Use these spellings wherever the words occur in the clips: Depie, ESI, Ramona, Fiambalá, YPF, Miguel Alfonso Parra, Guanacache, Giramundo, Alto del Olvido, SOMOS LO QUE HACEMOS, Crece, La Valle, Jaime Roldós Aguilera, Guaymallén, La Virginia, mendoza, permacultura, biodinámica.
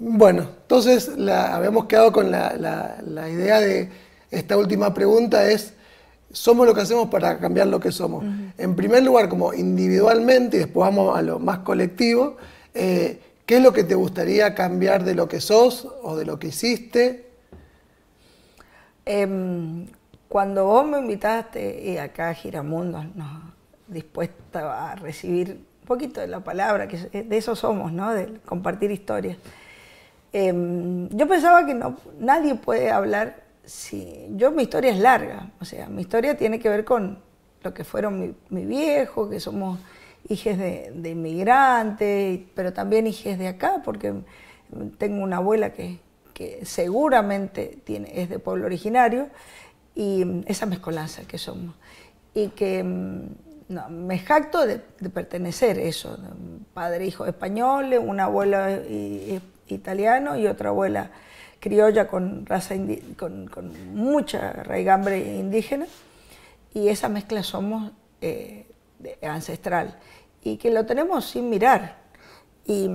Bueno, entonces habíamos quedado con la idea de esta última pregunta es, ¿somos lo que hacemos para cambiar lo que somos? Uh-huh. En primer lugar, como individualmente, y después vamos a lo más colectivo, ¿qué es lo que te gustaría cambiar de lo que sos o de lo que hiciste? Cuando vos me invitaste, y acá Giramundo nos dispuesta a recibir un poquito de la palabra, que de eso somos, ¿no? De compartir historias. Yo pensaba que nadie puede hablar si... mi historia es larga, o sea, mi historia tiene que ver con lo que fueron mi viejo, que somos hijes de inmigrantes, pero también hijes de acá, porque tengo una abuela que seguramente es de pueblo originario, y esa mezcolanza que somos. Y que me jacto de pertenecer a eso, padre e hijo español, una abuela italiano y otra abuela criolla con raza con mucha raigambre indígena, y esa mezcla somos ancestral, y que lo tenemos sin mirar. Y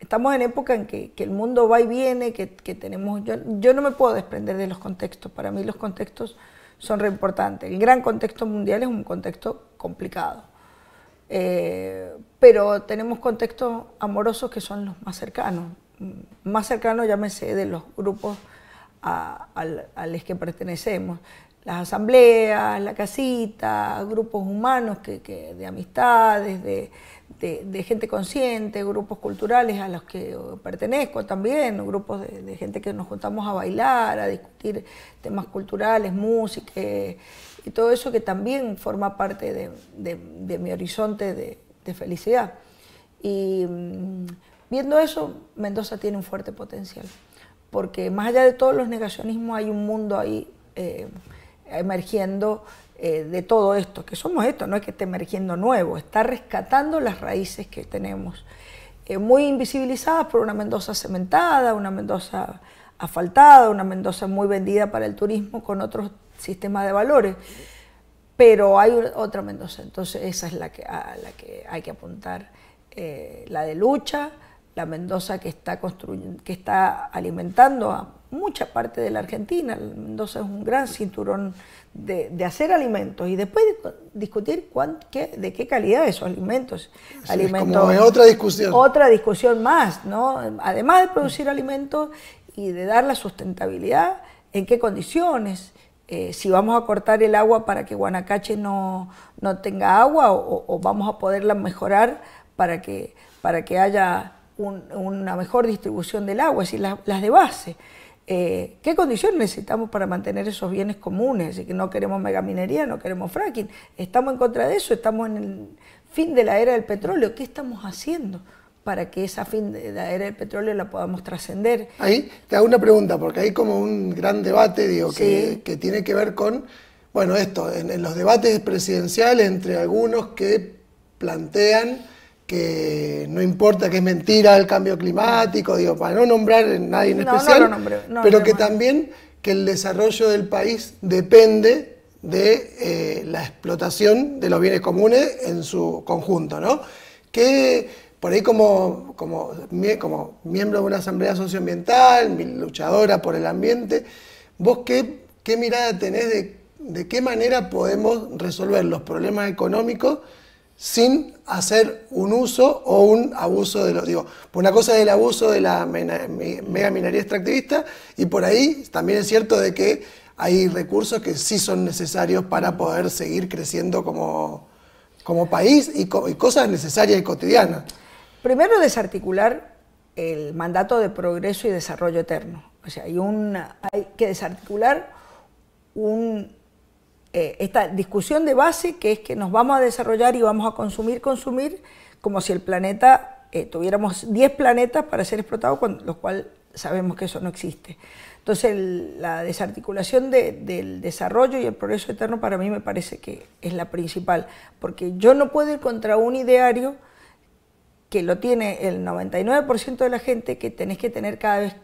estamos en época en que el mundo va y viene, que tenemos... Yo no me puedo desprender de los contextos, para mí los contextos son re importantes. El gran contexto mundial es un contexto complicado, pero tenemos contextos amorosos que son los más cercanos llámese de los grupos a los que pertenecemos. Las asambleas, la casita, grupos humanos de amistades, de gente consciente, grupos culturales a los que pertenezco también, grupos de gente que nos juntamos a bailar, a discutir temas culturales, música y todo eso que también forma parte de mi horizonte de felicidad. Y viendo eso, Mendoza tiene un fuerte potencial, porque más allá de todos los negacionismos hay un mundo ahí emergiendo de todo esto, que somos esto, no es que esté emergiendo nuevo, está rescatando las raíces que tenemos, muy invisibilizadas por una Mendoza cementada, una Mendoza asfaltada, una Mendoza muy vendida para el turismo con otros sistemas de valores, pero hay otra Mendoza, entonces esa es la que hay que apuntar, la de lucha, la Mendoza que está construyendo, que está alimentando a mucha parte de la Argentina. Mendoza es un gran cinturón de hacer alimentos y después discutir de qué calidad esos alimentos. Es como otra discusión. Otra discusión más, ¿no? Además de producir alimentos y de dar la sustentabilidad, ¿en qué condiciones? Si vamos a cortar el agua para que Guanacache no tenga agua o vamos a poderla mejorar para que haya una mejor distribución del agua, es decir, las de base. ¿Qué condiciones necesitamos para mantener esos bienes comunes? Y que no queremos megaminería, no queremos fracking, estamos en contra de eso, estamos en el fin de la era del petróleo. ¿Qué estamos haciendo para que esa fin de la era del petróleo la podamos trascender? Ahí te hago una pregunta, porque hay como un gran debate, digo, sí, que tiene que ver con, bueno, esto, en los debates presidenciales entre algunos que plantean que no importa, que es mentira el cambio climático, digo, para no nombrar a nadie en especial, no lo nombré, pero que también que el desarrollo del país depende de la explotación de los bienes comunes en su conjunto, ¿no? Que por ahí como miembro de una asamblea socioambiental, luchadora por el ambiente, vos qué mirada tenés de qué manera podemos resolver los problemas económicos sin hacer un uso o un abuso de los... Digo, una cosa es el abuso de la megaminería extractivista y por ahí también es cierto de que hay recursos que sí son necesarios para poder seguir creciendo como país y cosas necesarias y cotidianas. Primero, desarticular el mandato de progreso y desarrollo eterno. O sea, hay que desarticular esta discusión de base que es que nos vamos a desarrollar y vamos a consumir, como si el planeta, tuviéramos 10 planetas para ser explotados, con lo cual sabemos que eso no existe. Entonces la desarticulación del desarrollo y el progreso eterno para mí me parece que es la principal, porque yo no puedo ir contra un ideario que lo tiene el 99% de la gente, que tenés que tener cada vez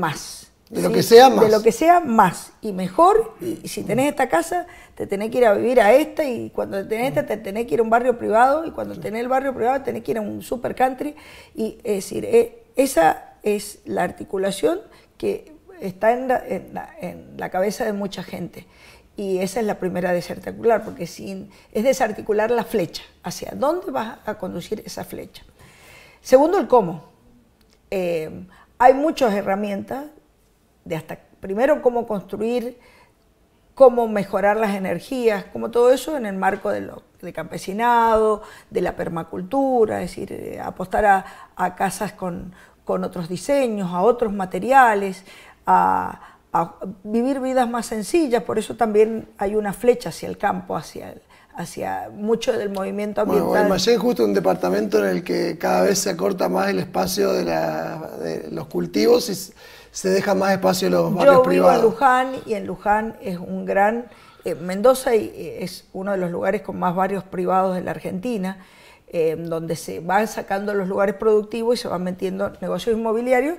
más. De lo que sea más. De lo que sea más y mejor, y si tenés esta casa te tenés que ir a vivir a esta, y cuando tenés esta te tenés que ir a un barrio privado, y cuando tenés el barrio privado tenés que ir a un super country, y es decir, esa es la articulación que está en la cabeza de mucha gente. Y esa es la primera desarticular, porque es desarticular la flecha, hacia dónde vas a conducir esa flecha. Segundo, el cómo. Hay muchas herramientas, primero cómo construir, cómo mejorar las energías, como todo eso en el marco del campesinado, de la permacultura, es decir, apostar a casas con otros diseños, a otros materiales, a vivir vidas más sencillas. Por eso también hay una flecha hacia el campo, hacia mucho del movimiento ambiental. Bueno, Guaymallén es justo un departamento en el que cada vez se acorta más el espacio de los cultivos y se deja más espacio a los barrios privados. Yo vivo en Luján, y en Luján es un gran... Mendoza es uno de los lugares con más barrios privados de la Argentina, donde se van sacando los lugares productivos y se van metiendo negocios inmobiliarios,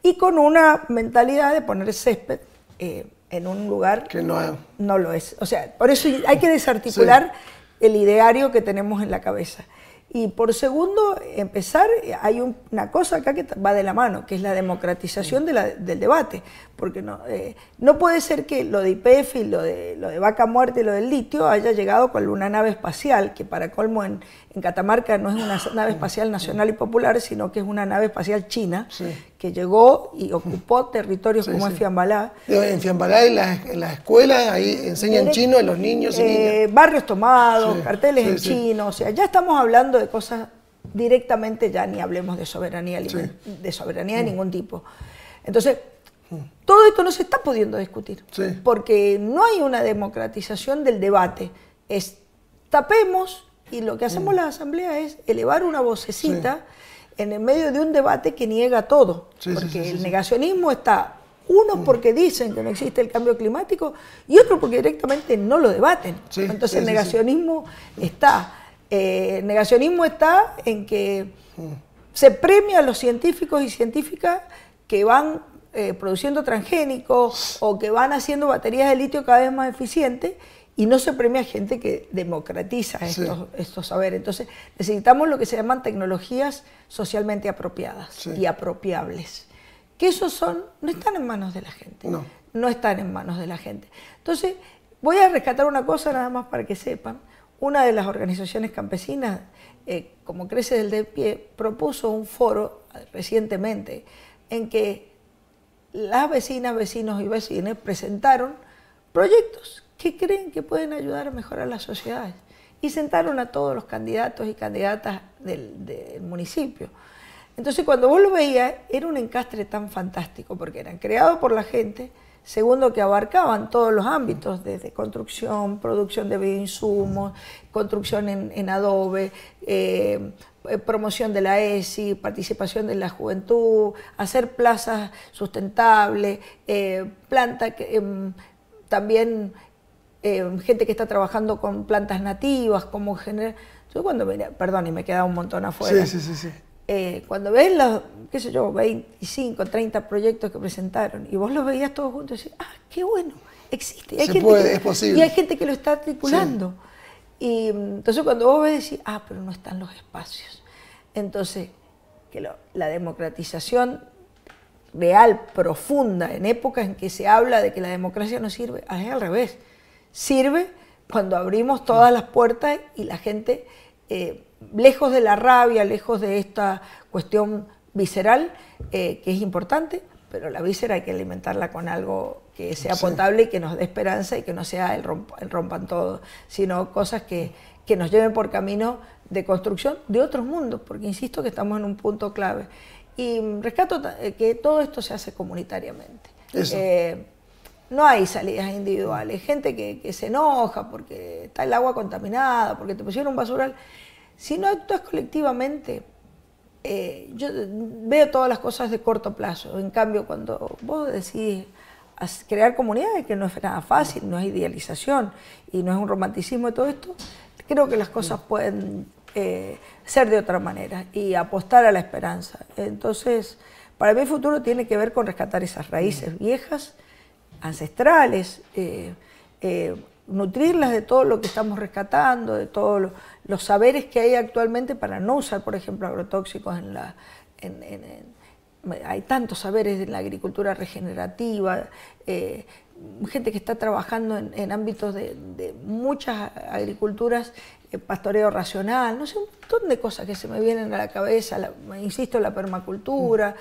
y con una mentalidad de poner césped en un lugar que no lo es. O sea, por eso hay que desarticular el ideario que tenemos en la cabeza. Y por segundo, empezar, hay una cosa acá que va de la mano, que es la democratización del debate, porque no puede ser que lo de YPF y lo de Vaca Muerta y lo del litio haya llegado con una nave espacial, que para colmo en Catamarca no es una nave espacial nacional y popular, sino que es una nave espacial china, que llegó y ocupó territorios como Fiambalá. En Fiambalá, en las escuelas, ahí enseñan chino a los niños y niñas. Barrios tomados, carteles en chino, o sea, ya estamos hablando de cosas directamente, ya ni hablemos de soberanía de ningún tipo. Entonces, todo esto no se está pudiendo discutir, porque no hay una democratización del debate. Tapemos, y lo que hacemos las asambleas es elevar una vocecita en el medio de un debate que niega todo, porque el negacionismo está, unos porque dicen que no existe el cambio climático y otros porque directamente no lo debaten. Entonces el negacionismo está... El negacionismo está en que se premia a los científicos y científicas que van produciendo transgénicos o que van haciendo baterías de litio cada vez más eficientes, y no se premia a gente que democratiza estos saberes. Entonces necesitamos lo que se llaman tecnologías socialmente apropiadas y apropiables, que esos no están en manos de la gente, no están en manos de la gente. Entonces voy a rescatar una cosa nada más para que sepan. Una de las organizaciones campesinas, como Crece del Depie, propuso un foro recientemente en que las vecinas, vecinos y vecinas presentaron proyectos que creen que pueden ayudar a mejorar las sociedades, y sentaron a todos los candidatos y candidatas del municipio. Entonces, cuando vos lo veías, era un encastre tan fantástico, porque eran creados por la gente. Segundo, que abarcaban todos los ámbitos, desde construcción, producción de bioinsumos, construcción en adobe, promoción de la ESI, participación de la juventud, hacer plazas sustentables, también gente que está trabajando con plantas nativas, como generar... Yo cuando venía, perdón, y me quedaba un montón afuera. Cuando ves los, qué sé yo, 25, 30 proyectos que presentaron, y vos los veías todos juntos, y decís, ah, qué bueno, existe. Y hay gente es posible. Y hay gente que lo está articulando. Y entonces cuando vos ves, decís, ah, pero no están los espacios. Entonces, que la democratización real, profunda, en épocas en que se habla de que la democracia no sirve, es al revés. Sirve cuando abrimos todas las puertas y la gente... lejos de la rabia, lejos de esta cuestión visceral, que es importante, pero la víscera hay que alimentarla con algo que sea potable y que nos dé esperanza, y que no sea el rompan todo, sino cosas que nos lleven por camino de construcción de otros mundos, porque insisto que estamos en un punto clave. Y rescato que todo esto se hace comunitariamente. No hay salidas individuales, gente que se enoja porque está el agua contaminada, porque te pusieron un basural. Si no actúas colectivamente, yo veo todas las cosas de corto plazo. En cambio, cuando vos decidís crear comunidades, que no es nada fácil, no es idealización y no es un romanticismo de todo esto, creo que las cosas pueden ser de otra manera y apostar a la esperanza. Entonces, para mí el futuro tiene que ver con rescatar esas raíces viejas, ancestrales, nutrirlas de todo lo que estamos rescatando, de todos los saberes que hay actualmente, para no usar, por ejemplo, agrotóxicos en la, en, en, hay tantos saberes en la agricultura regenerativa, gente que está trabajando en ámbitos de muchas agriculturas, pastoreo racional, no sé, un montón de cosas que se me vienen a la cabeza, insisto, la permacultura,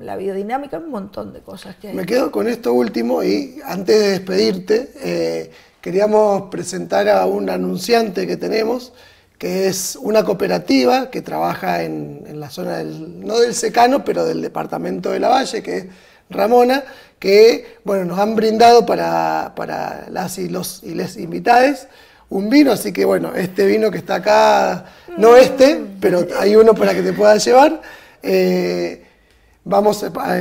la biodinámica, un montón de cosas que hay. Me quedo con esto último y antes de despedirte, queríamos presentar a un anunciante que tenemos, que es una cooperativa que trabaja en la zona, no del secano, pero del departamento de La Valle, que es Ramona, que bueno, nos han brindado para las y les invitades un vino, así que bueno, este vino que está acá, no este, pero hay uno para que te puedas llevar. Vamos a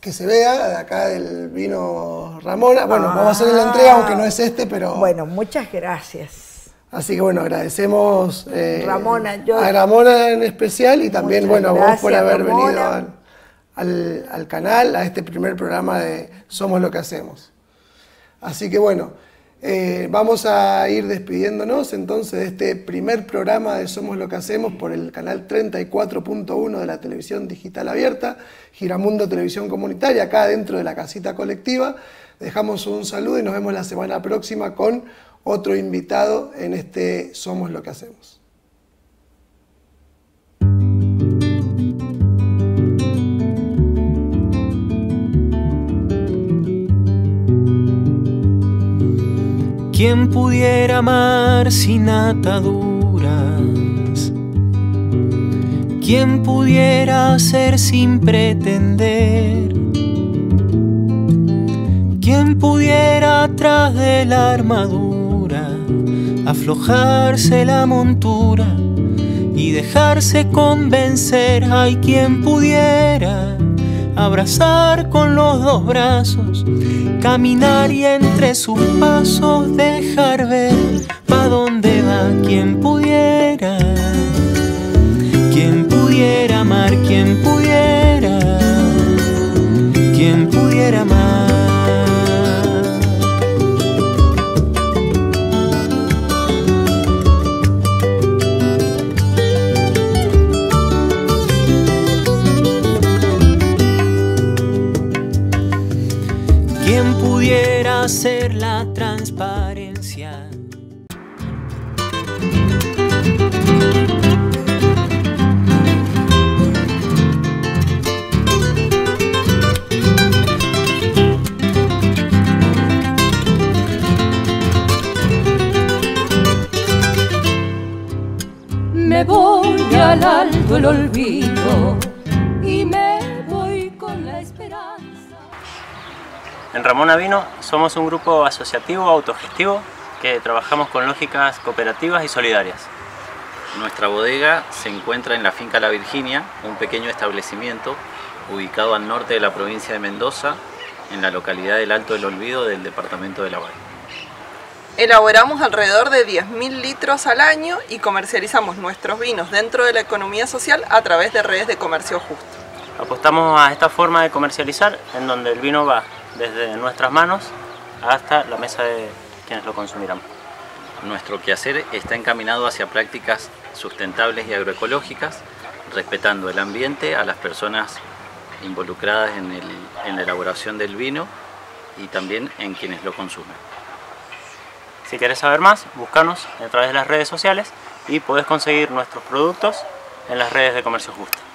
que se vea de acá el vino Ramona. Bueno, vamos a hacer la entrega, aunque no es este, pero... Bueno, muchas gracias. Así que bueno, agradecemos Ramona, a Ramona en especial y también, bueno, gracias, vos por haber Ramona. Venido al canal, a este primer programa de Somos lo que hacemos. Así que bueno... vamos a ir despidiéndonos entonces de este primer programa de Somos lo que hacemos por el canal 34.1 de la televisión digital abierta, Giramundo Televisión Comunitaria, acá dentro de la casita colectiva. Dejamos un saludo y nos vemos la semana próxima con otro invitado en este Somos lo que hacemos. ¿Quién pudiera amar sin ataduras? ¿Quién pudiera ser sin pretender? ¿Quién pudiera atrás de la armadura aflojarse la montura y dejarse convencer? Hay quien pudiera abrazar con los dos brazos, caminar y entre sus pasos dejar ver pa' dónde va. Quien pudiera amar, quien pudiera amar. Hacer la transparencia. Me voy al Alto del Olvido y me voy con la esperanza. En Ramona Vino somos un grupo asociativo autogestivo que trabajamos con lógicas cooperativas y solidarias. Nuestra bodega se encuentra en la finca La Virginia, un pequeño establecimiento ubicado al norte de la provincia de Mendoza, en la localidad del Alto del Olvido del departamento de La Valle. Elaboramos alrededor de 10.000 litros al año y comercializamos nuestros vinos dentro de la economía social a través de redes de comercio justo. Apostamos a esta forma de comercializar en donde el vino va desde nuestras manos hasta la mesa de quienes lo consumirán. Nuestro quehacer está encaminado hacia prácticas sustentables y agroecológicas, respetando el ambiente, a las personas involucradas en la elaboración del vino y también en quienes lo consumen. Si querés saber más, búscanos a través de las redes sociales y podés conseguir nuestros productos en las redes de comercio justo.